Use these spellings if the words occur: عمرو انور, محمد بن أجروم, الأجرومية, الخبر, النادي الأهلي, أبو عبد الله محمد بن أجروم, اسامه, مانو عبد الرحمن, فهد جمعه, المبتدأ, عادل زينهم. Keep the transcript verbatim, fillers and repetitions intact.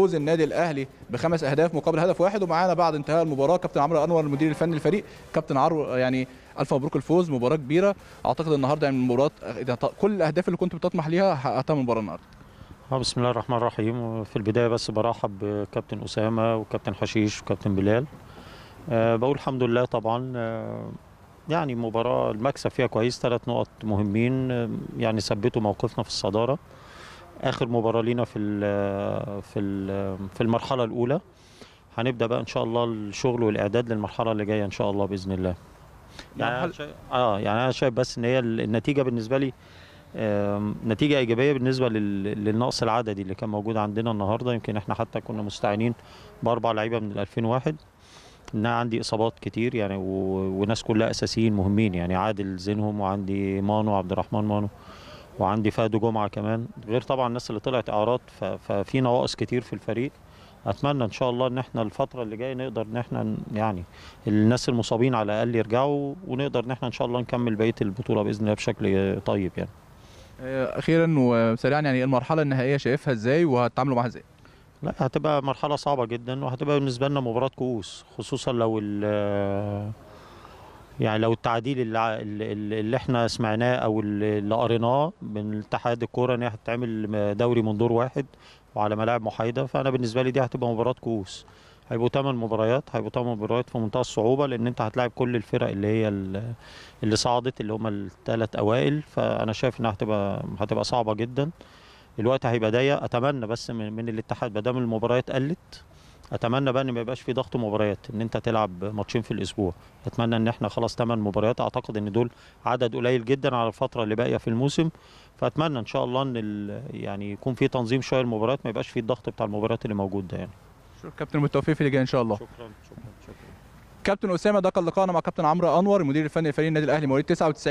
فوز النادي الاهلي بخمس اهداف مقابل هدف واحد. ومعانا بعد انتهاء المباراه كابتن عمرو انور المدير الفني للفريق. كابتن عمرو، يعني الف مبروك الفوز، مباراه كبيره اعتقد النهارده، يعني المباراه كل الاهداف اللي كنت بتطمح ليها حققتها من المباراه النهارده. اه بسم الله الرحمن الرحيم. في البدايه بس برحب بكابتن اسامه وكابتن حشيش وكابتن بلال. أه بقول الحمد لله طبعا. أه يعني مباراه المكسب فيها كويس، ثلاث نقط مهمين، يعني ثبتوا موقفنا في الصداره. اخر مباراه لينا في ال في ال في المرحله الاولى. هنبدا بقى ان شاء الله الشغل والاعداد للمرحله اللي جايه ان شاء الله باذن الله. يعني اه يعني انا شايف بس ان هي النتيجه بالنسبه لي نتيجه ايجابيه بالنسبه للنقص العددي اللي كان موجود عندنا النهارده. يمكن احنا حتى كنا مستعينين باربع لعيبه من ألفين وواحد، انها عندي اصابات كتير يعني، وناس كلها اساسيين مهمين، يعني عادل زينهم، وعندي مانو عبد الرحمن مانو، وعندي فهد جمعه كمان، غير طبعا الناس اللي طلعت اعراض. ففي نواقص كتير في الفريق. اتمنى ان شاء الله ان احنا الفتره اللي جايه نقدر ان احنا يعني الناس المصابين على الاقل يرجعوا، ونقدر ان احنا ان شاء الله نكمل بقيه البطوله باذن الله بشكل طيب. يعني اخيرا وسريعا، يعني المرحله النهائيه شايفها ازاي وهتتعاملوا معاها ازاي؟ لا هتبقى مرحله صعبه جدا، وهتبقى بالنسبه لنا مباراه كؤوس، خصوصا لو يعني لو التعديل اللي, اللي احنا سمعناه او اللي قريناه من اتحاد الكوره ان هي هتتعمل دوري من دور واحد وعلى ملاعب محايده. فانا بالنسبه لي دي هتبقى مباراه كؤوس. هيبقوا ثمان مباريات، هيبقوا ثمان مباريات في منتهى الصعوبه، لان انت هتلاعب كل الفرق اللي هي اللي صعدت اللي هم الثلاث اوائل. فانا شايف انها هتبقى هتبقى صعبه جدا. الوقت هيبقى ضيق. اتمنى بس من, من الاتحاد ما دام المباريات قلت، اتمنى بقى ان ما يبقاش في ضغط مباريات، ان انت تلعب ماتشين في الاسبوع. اتمنى ان احنا خلاص ثمان مباريات، اعتقد ان دول عدد قليل جدا على الفتره اللي باقيه في الموسم. فاتمنى ان شاء الله ان يعني يكون في تنظيم شويه المباريات، ما يبقاش في الضغط بتاع المباريات اللي موجود ده. يعني شكرا كابتن، بالتوفيق في اللي جاي ان شاء الله. شكرا شكرا شكرا كابتن اسامه. ده كان لقائنا مع كابتن عمرو انور المدير الفني لفريق النادي الاهلي مواليد تسعة وتسعين.